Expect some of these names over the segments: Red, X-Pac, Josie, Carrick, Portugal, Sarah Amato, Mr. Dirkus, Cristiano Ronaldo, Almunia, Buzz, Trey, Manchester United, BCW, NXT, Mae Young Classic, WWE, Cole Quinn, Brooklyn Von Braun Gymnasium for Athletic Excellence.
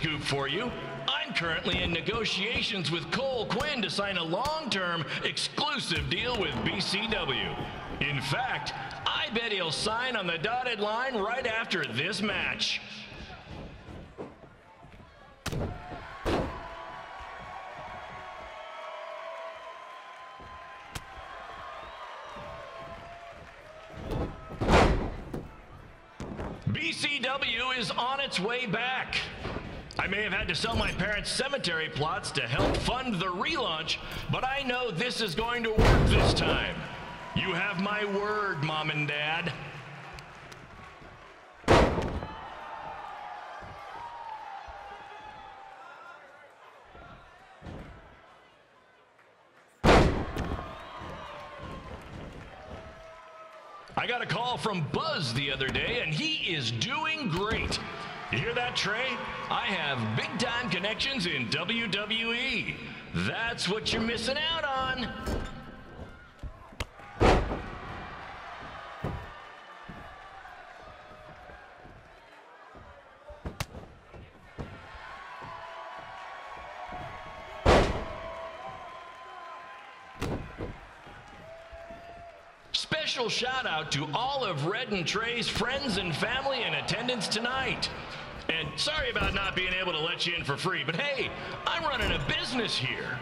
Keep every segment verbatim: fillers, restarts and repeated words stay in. scoop for you. I'm currently in negotiations with Cole Quinn to sign a long-term exclusive deal with B C W. In fact, I bet he'll sign on the dotted line right after this match. B C W is on its way back. I may have had to sell my parents' cemetery plots to help fund the relaunch, but I know this is going to work this time. You have my word, Mom and Dad. I got a call from Buzz the other day, and he is doing great. You hear that, Trey? I have big-time connections in W W E. That's what you're missing out on. Special shout out to all of Red and Trey's friends and family in attendance tonight. And sorry about not being able to let you in for free, but hey, I'm running a business here.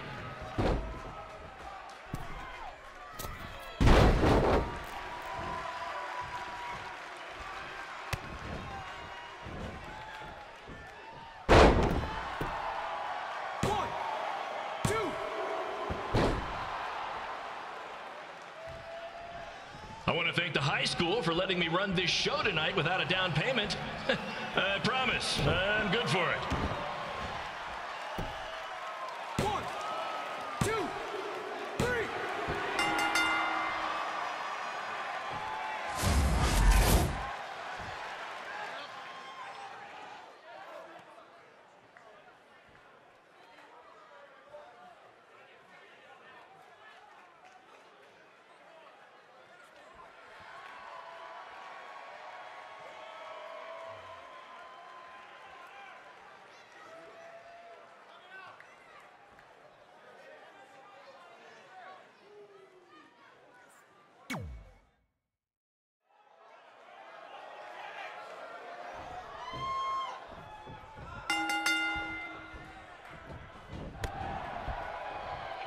I want to thank the high school for letting me run this show tonight without a down payment. I promise, I'm good for it. One, two, three.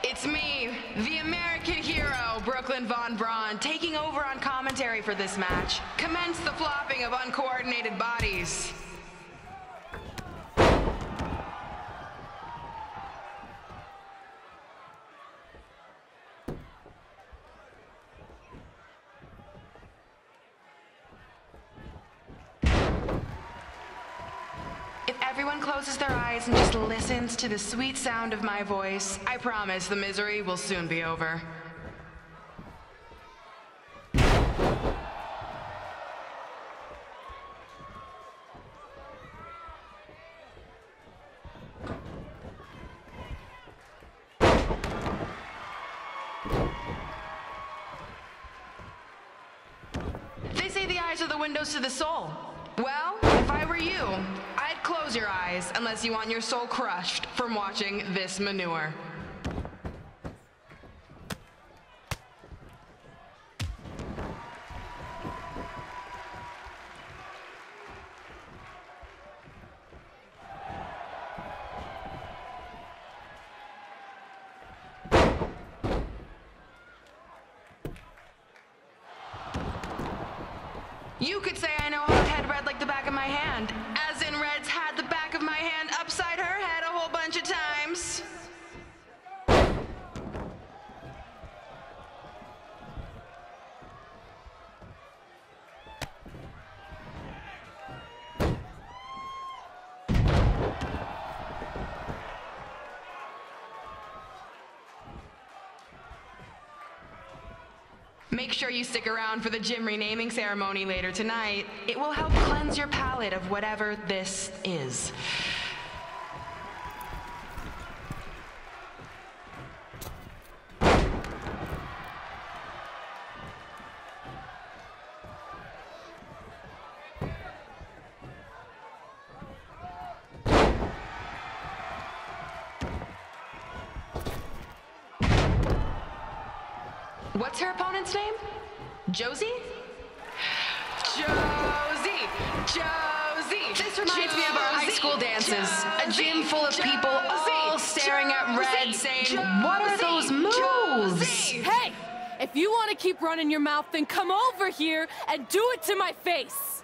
It's me, the American hero, Brooklyn Von Braun, taking over on commentary for this match. Commence the flopping of uncoordinated bodies. Everyone closes their eyes and just listens to the sweet sound of my voice. I promise the misery will soon be over. They say the eyes are the windows to the soul. Well, if I were you, I'd close your eyes unless you want your soul crushed from watching this manure. You could say I know how to head Red like the back of my hand, as in Red's had the back of my hand upside her head a whole bunch of times. Make sure you stick around for the gym renaming ceremony later tonight. It will help cleanse your palate of whatever this is. What's her opponent's name? Josie? Josie! Josie! This reminds Josie. me of our high school dances. Josie. A gym full of Josie. people all staring Josie. at Red saying, Josie. what are those moves? Josie. Hey! If you want to keep running your mouth, then come over here and do it to my face.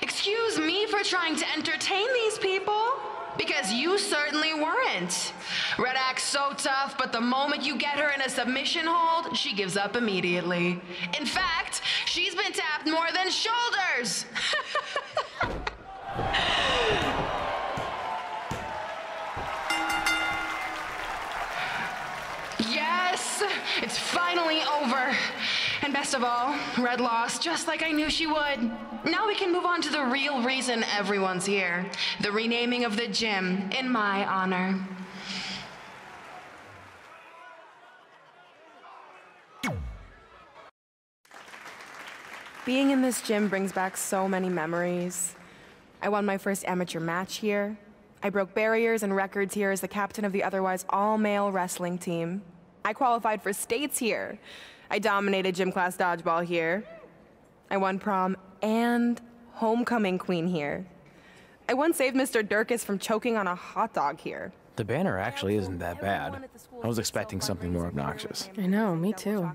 Excuse me for trying to entertain these people, because you certainly weren't. Red acts so tough, but the moment you get her in a submission hold, she gives up immediately. In fact, she's been tapped more than shoulders. Yes, it's finally over. And best of all, Red lost, just like I knew she would. Now we can move on to the real reason everyone's here. The renaming of the gym in my honor. Being in this gym brings back so many memories. I won my first amateur match here. I broke barriers and records here as the captain of the otherwise all-male wrestling team. I qualified for states here. I dominated gym class dodgeball here. I won prom and homecoming queen here. I once saved Mister Dirkus from choking on a hot dog here. The banner actually isn't that bad. I was expecting something more obnoxious. I know, me too.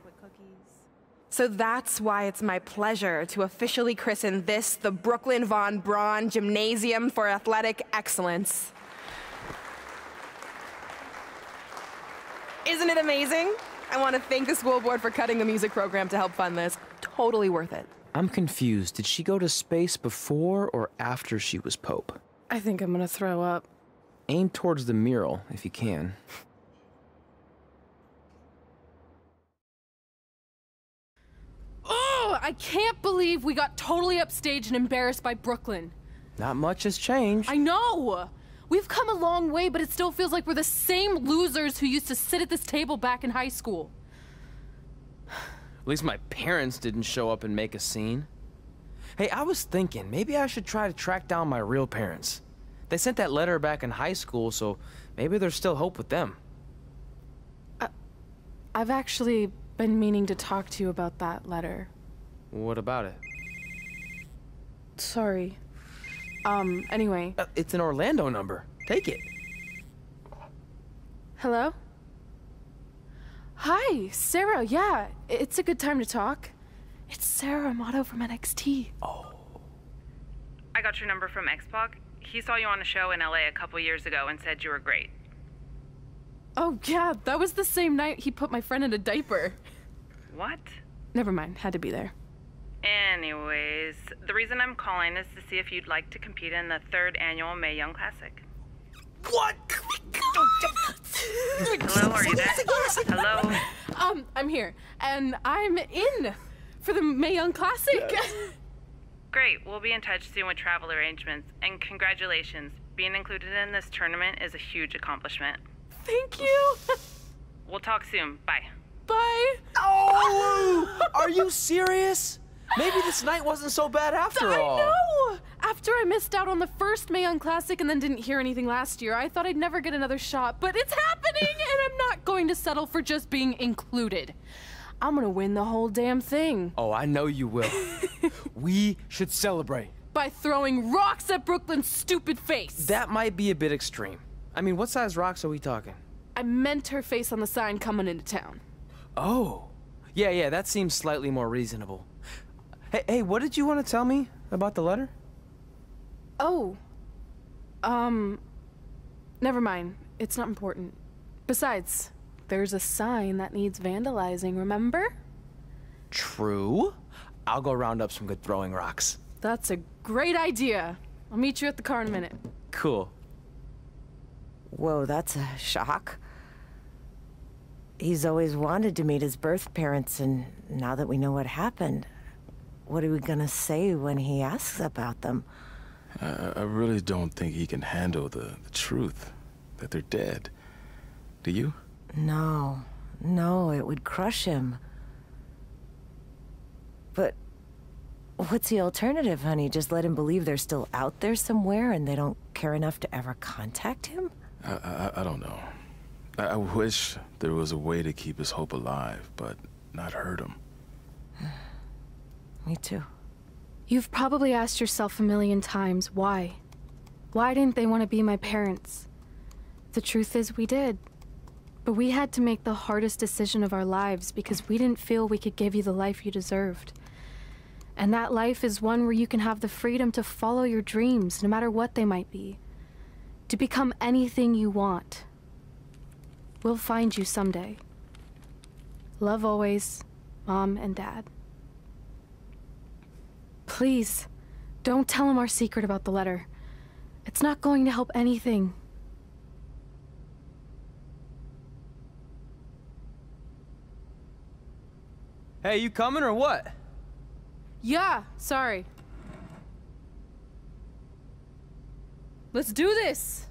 So that's why it's my pleasure to officially christen this the Brooklyn Von Braun Gymnasium for Athletic Excellence. Isn't it amazing? I want to thank the school board for cutting the music program to help fund this. Totally worth it. I'm confused. Did she go to space before or after she was Pope? I think I'm gonna throw up. Aim towards the mural, if you can. Oh, I can't believe we got totally upstaged and embarrassed by Brooklyn. Not much has changed. I know! We've come a long way, but it still feels like we're the same losers who used to sit at this table back in high school. At least my parents didn't show up and make a scene. Hey, I was thinking, maybe I should try to track down my real parents. They sent that letter back in high school, so maybe there's still hope with them. Uh, I've actually been meaning to talk to you about that letter. What about it? Sorry. Um, anyway. Uh, it's an Orlando number. Take it. Hello? Hi, Sarah. Yeah, it's a good time to talk. It's Sarah Amato from N X T. Oh. I got your number from X-Pac. He saw you on a show in L A a couple years ago and said you were great. Oh, yeah, that was the same night he put my friend in a diaper. What? Never mind, had to be there. Anyways, the reason I'm calling is to see if you'd like to compete in the third annual Mae Young Classic. What? Hello, are you there? Hello? Um, I'm here, and I'm in for the Mae Young Classic. Yeah. Great, we'll be in touch soon with travel arrangements, and congratulations. Being included in this tournament is a huge accomplishment. Thank you. We'll talk soon, bye. Bye. Oh, are you serious? Maybe this night wasn't so bad after I all. I know! After I missed out on the first Mae Young Classic and then didn't hear anything last year, I thought I'd never get another shot, but it's happening and I'm not going to settle for just being included. I'm gonna win the whole damn thing. Oh, I know you will. We should celebrate. By throwing rocks at Brooklyn's stupid face. That might be a bit extreme. I mean, what size rocks are we talking? I meant her face on the sign coming into town. Oh. Yeah, yeah, that seems slightly more reasonable. Hey, hey, what did you want to tell me about the letter? Oh, um, never mind. It's not important. Besides, there's a sign that needs vandalizing, remember? True. I'll go round up some good throwing rocks. That's a great idea. I'll meet you at the car in a minute. Cool. Whoa, that's a shock. He's always wanted to meet his birth parents, and now that we know what happened, what are we gonna say when he asks about them? I, I really don't think he can handle the, the truth, that they're dead. Do you? No, no, it would crush him. But what's the alternative, honey? Just let him believe they're still out there somewhere and they don't care enough to ever contact him? I, I, I don't know. I, I wish there was a way to keep his hope alive, but not hurt him. Me too. You've probably asked yourself a million times, why? Why didn't they want to be my parents? The truth is we did. But we had to make the hardest decision of our lives because we didn't feel we could give you the life you deserved. And that life is one where you can have the freedom to follow your dreams, no matter what they might be. To become anything you want. We'll find you someday. Love always, Mom and Dad. Please, don't tell him our secret about the letter. It's not going to help anything. Hey, you coming or what? Yeah, sorry. Let's do this!